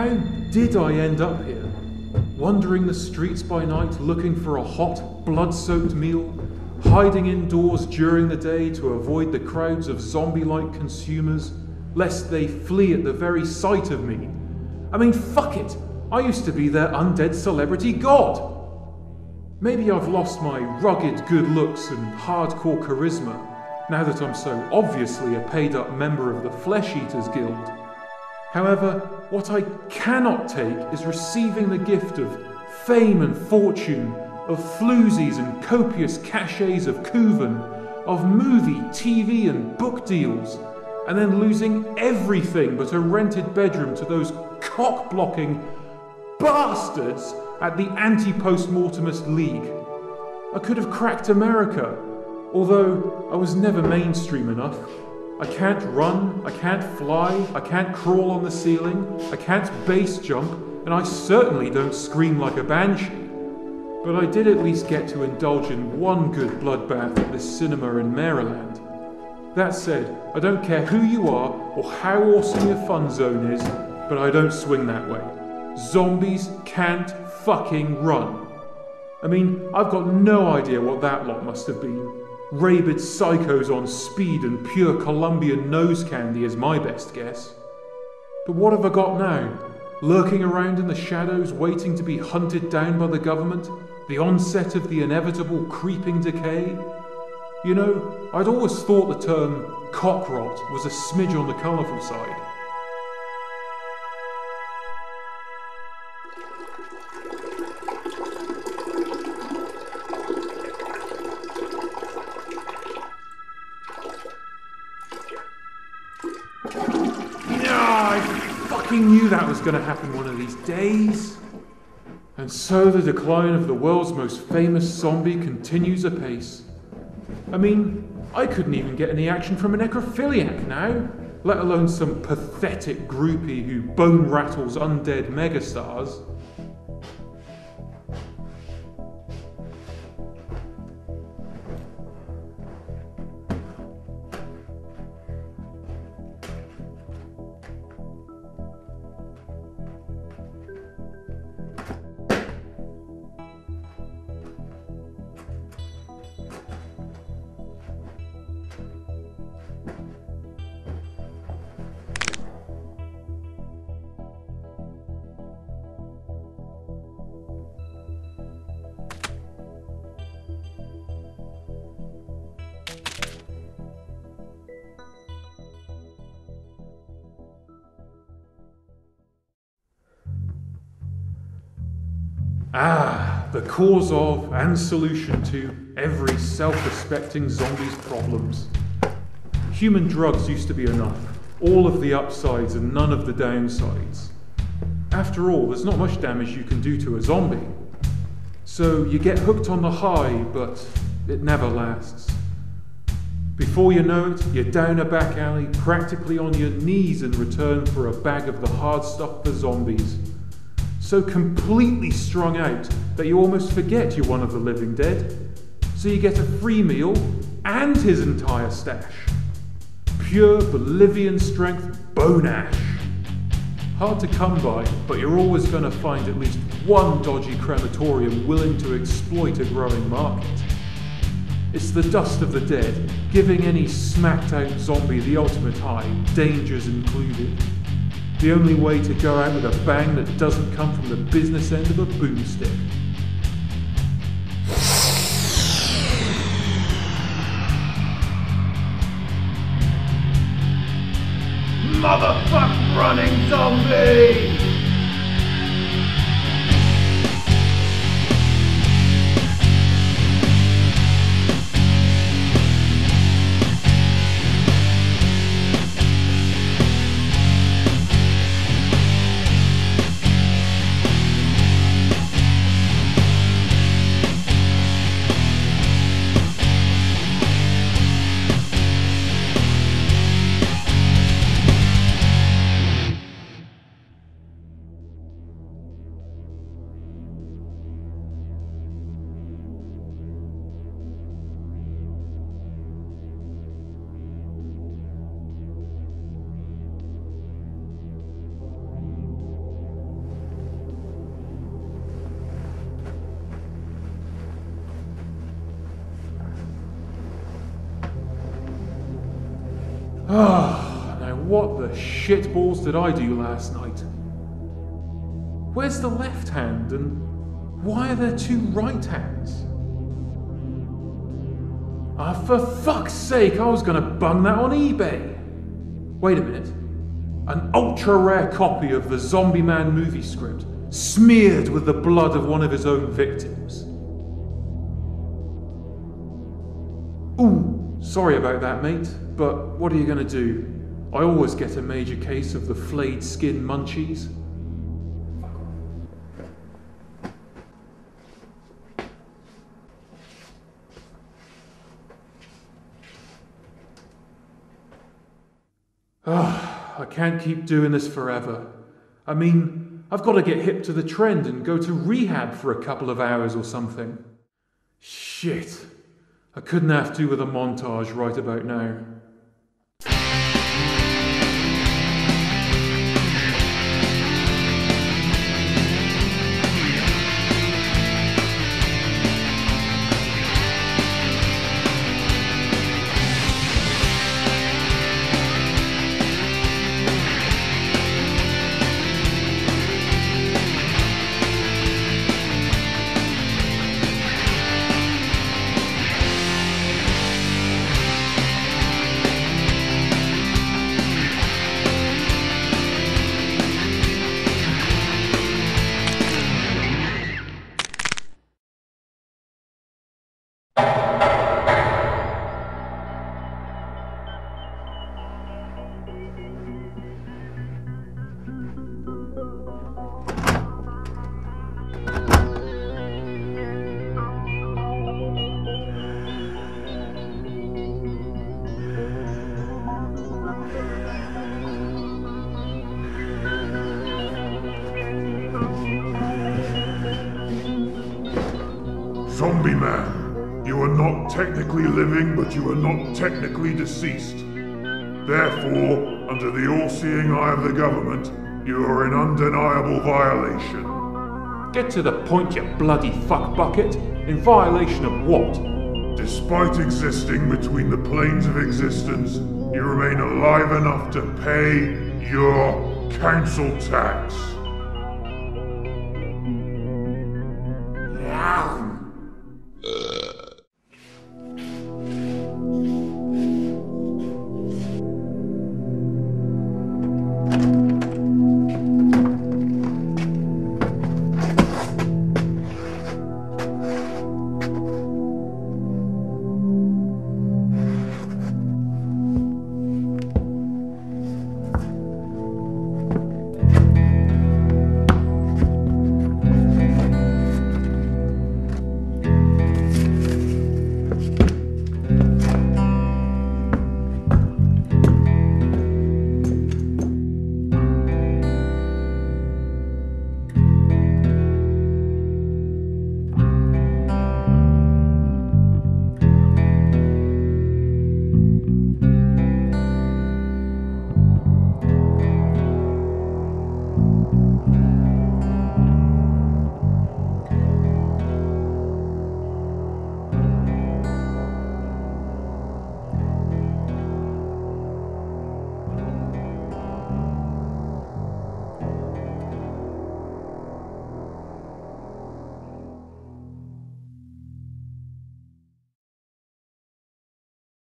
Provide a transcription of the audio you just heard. How did I end up here? Wandering the streets by night, looking for a hot, blood-soaked meal, hiding indoors during the day to avoid the crowds of zombie-like consumers, lest they flee at the very sight of me. I mean, fuck it! I used to be their undead celebrity god! Maybe I've lost my rugged good looks and hardcore charisma, now that I'm so obviously a paid-up member of the Flesh Eaters Guild. However, what I cannot take is receiving the gift of fame and fortune, of floozies and copious cachets of Kuvan, of movie, TV and book deals, and then losing everything but a rented bedroom to those cock-blocking bastards at the Anti-Postmortemist League. I could have cracked America, although I was never mainstream enough. I can't run, I can't fly, I can't crawl on the ceiling, I can't base jump, and I certainly don't scream like a banshee. But I did at least get to indulge in one good bloodbath at this cinema in Maryland. That said, I don't care who you are or how awesome your fun zone is, but I don't swing that way. Zombies can't fucking run. I mean, I've got no idea what that lot must have been. Rabid psychos on speed and pure Colombian nose candy is my best guess. But what have I got now? Lurking around in the shadows, waiting to be hunted down by the government? The onset of the inevitable creeping decay? You know, I'd always thought the term cockrot was a smidge on the colourful side. Knew that was going to happen one of these days. And so the decline of the world's most famous zombie continues apace. I mean, I couldn't even get any action from a necrophiliac now, let alone some pathetic groupie who bone rattles undead megastars. Ah, the cause of and solution to every self-respecting zombie's problems. Human drugs used to be enough, all of the upsides and none of the downsides. After all, there's not much damage you can do to a zombie. So you get hooked on the high, but it never lasts. Before you know it, you're down a back alley, practically on your knees in return for a bag of the hard stuff for zombies. So completely strung out that you almost forget you're one of the living dead. So you get a free meal and his entire stash. Pure Bolivian strength bone ash. Hard to come by, but you're always going to find at least one dodgy crematorium willing to exploit a growing market. It's the dust of the dead, giving any smacked out zombie the ultimate high, dangers included. The only way to go out with a bang that doesn't come from the business end of a boomstick. Motherfuck running zombie! Now what the shitballs did I do last night? Where's the left hand, and why are there two right hands? Ah, for fuck's sake, I was gonna bung that on eBay! Wait a minute. An ultra-rare copy of the Zombie Man movie script, smeared with the blood of one of his own victims. Ooh, sorry about that, mate, but what are you gonna do? I always get a major case of the flayed skin munchies. I can't keep doing this forever. I mean, I've got to get hip to the trend and go to rehab for a couple of hours or something. Shit. I couldn't have to with a montage right about now. Zombie man, you are not technically living, but you are not technically deceased. Therefore, under the all-seeing eye of the government, you are in undeniable violation. Get to the point, you bloody fuckbucket. In violation of what? Despite existing between the planes of existence, you remain alive enough to pay your council tax.